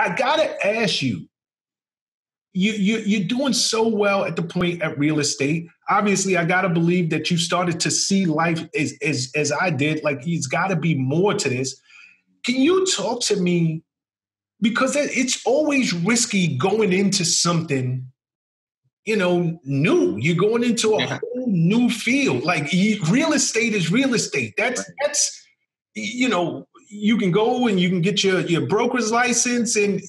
I gotta ask you, you're doing so well at the point at real estate. Obviously, I gotta believe that you started to see life as I did. Like, it's gotta be more to this. Can you talk to me? Because it's always risky going into something, you know, new. You're going into a whole new field. Like, real estate is real estate. That's, you know, you can go and you can get your broker's license, and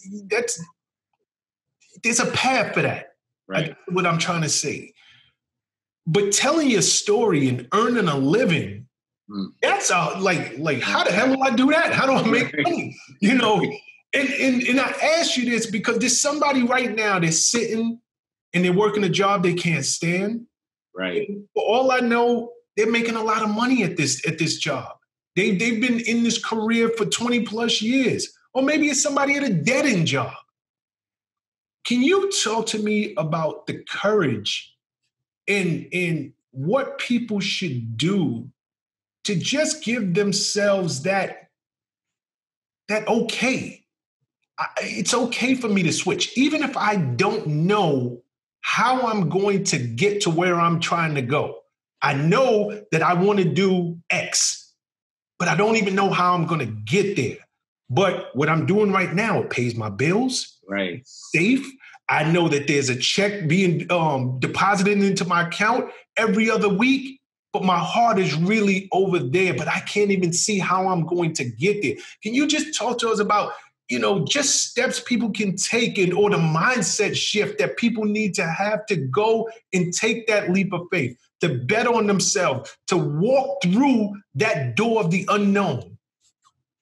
there's a path for that. Right. That's what I'm trying to say. But telling your story and earning a living, that's a, like, how the hell do I do that? How do I make money? You know? And I ask you this because there's somebody right now that's sitting and they're working a job they can't stand. Right. For all I know, they're making a lot of money at this job. They've been in this career for 20 plus years. Or maybe it's somebody at a dead-end job. Can you talk to me about the courage and what people should do to just give themselves that okay? It's okay for me to switch, even if I don't know how I'm going to get to where I'm trying to go. I know that I want to do X, but I don't even know how I'm going to get there. But what I'm doing right now, it pays my bills. Right. It's safe. I know that there's a check being deposited into my account every other week, but my heart is really over there, but I can't even see how I'm going to get there. Can you just talk to us about, you know, just steps people can take and or the mindset shift that people need to have to go and take that leap of faith, to bet on themselves, to walk through that door of the unknown?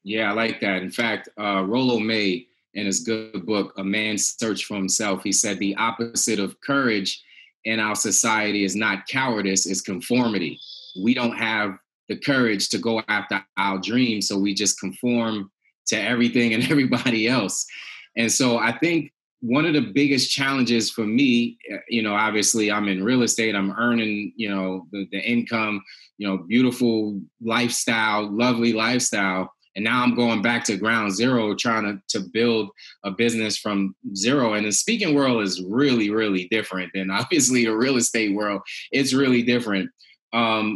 Yeah, I like that. In fact, Rollo May, in his good book, A Man's Search for Himself, he said the opposite of courage in our society is not cowardice, it's conformity. We don't have the courage to go after our dreams, so we just conform to everything and everybody else. And so I think one of the biggest challenges for me, you know, obviously I'm in real estate, I'm earning, you know, the income, you know, beautiful lifestyle, lovely lifestyle. And now I'm going back to ground zero, trying to build a business from zero. And the speaking world is really, really different than obviously the real estate world. It's really different. But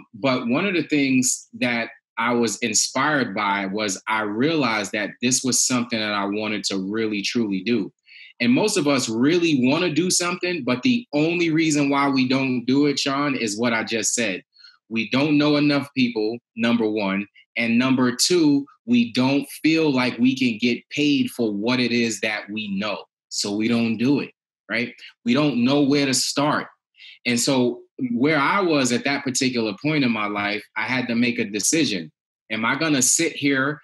one of the things that I was inspired by was I realized that this was something that I wanted to really, truly do. And most of us really want to do something, but the only reason why we don't do it, Sean, is what I just said. We don't know enough people, number one. And number two, we don't feel like we can get paid for what it is that we know. So we don't do it, right? We don't know where to start. And so where I was at that particular point in my life, I had to make a decision. Am I going to sit here?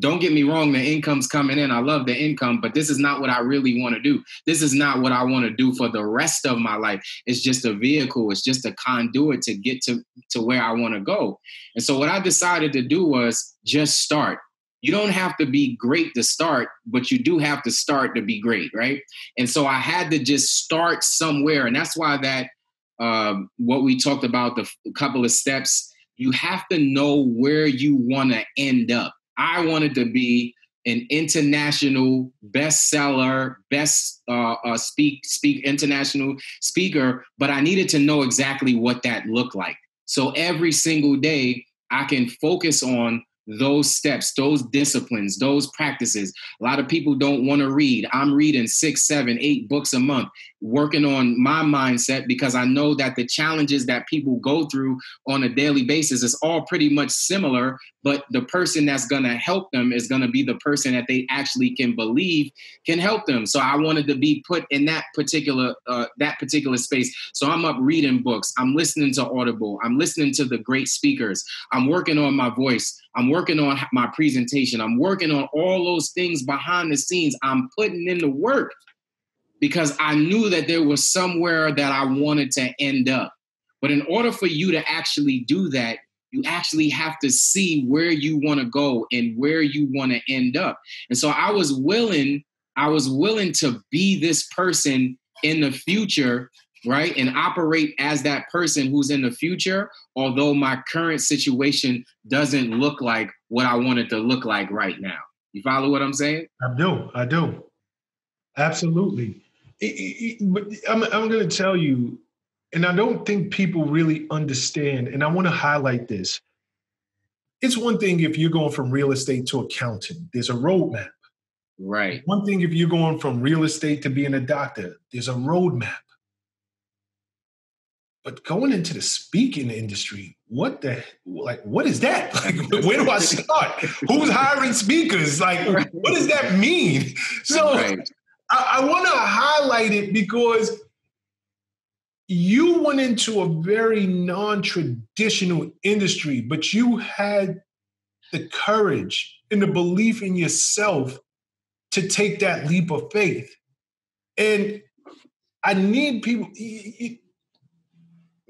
Don't get me wrong, the income's coming in. I love the income, but this is not what I really want to do. This is not what I want to do for the rest of my life. It's just a vehicle. It's just a conduit to get to where I want to go. And so what I decided to do was just start. You don't have to be great to start, but you do have to start to be great, right? And so I had to just start somewhere. And that's why that what we talked about, a couple of steps, you have to know where you want to end up. I wanted to be an international bestseller, international speaker, but I needed to know exactly what that looked like. So every single day I can focus on those steps, those disciplines, those practices. A lot of people don't want to read. I'm reading 6, 7, 8 books a month, working on my mindset, because I know that the challenges that people go through on a daily basis is all pretty much similar, but the person that's going to help them is going to be the person that they actually can believe can help them. So I wanted to be put in that particular space. So I'm up reading books. I'm listening to Audible. I'm listening to the great speakers. I'm working on my voice. I'm working on my presentation. I'm working on all those things behind the scenes. I'm putting in the work because I knew that there was somewhere that I wanted to end up. But in order for you to actually do that, you actually have to see where you want to go and where you want to end up. And so I was willing to be this person in the future, right? And operate as that person who's in the future, although my current situation doesn't look like what I want it to look like right now. You follow what I'm saying? I do. Absolutely. I'm going to tell you, and I don't think people really understand, and I want to highlight this. It's one thing if you're going from real estate to accounting. There's a roadmap. Right. One thing if you're going from real estate to being a doctor. There's a roadmap. But going into the speaking industry, what is that? Like, where do I start? Who's hiring speakers? Like, right. What does that mean? So right. I want to highlight it because you went into a very non-traditional industry, but you had the courage and the belief in yourself to take that leap of faith. And I need people...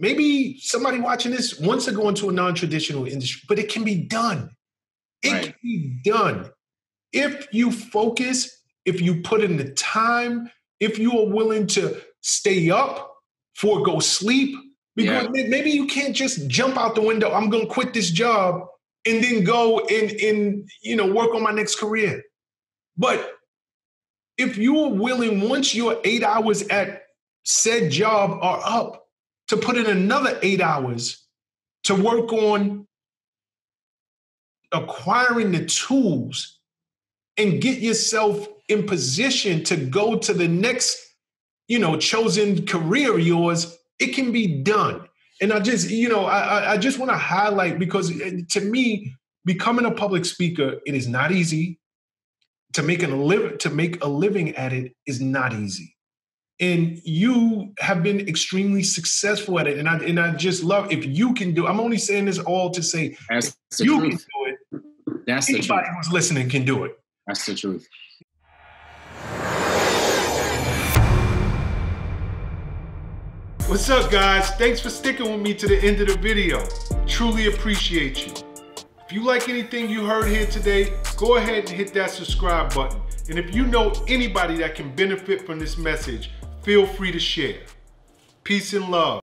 Maybe somebody watching this wants to go into a non-traditional industry, but it can be done. It right. can be done. If you focus, if you put in the time, if you are willing to stay up, forego sleep, because yeah. maybe you can't just jump out the window, I'm going to quit this job and then go and you know, work on my next career. But if you are willing, once your 8 hours at said job are up, to put in another 8 hours to work on acquiring the tools and get yourself in position to go to the next, you know, chosen career of yours, it can be done. And I just, you know, I just want to highlight, because to me, becoming a public speaker, it is not easy. To make a living at it is not easy. And you have been extremely successful at it. And I just love, if you can do it, I'm only saying this all to say, that's if you truth. Can do it, that's anybody the truth. Who's listening can do it. That's the truth. What's up, guys? Thanks for sticking with me to the end of the video. Truly appreciate you. If you like anything you heard here today, go ahead and hit that subscribe button. And if you know anybody that can benefit from this message, feel free to share. Peace and love.